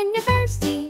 when you're thirsty.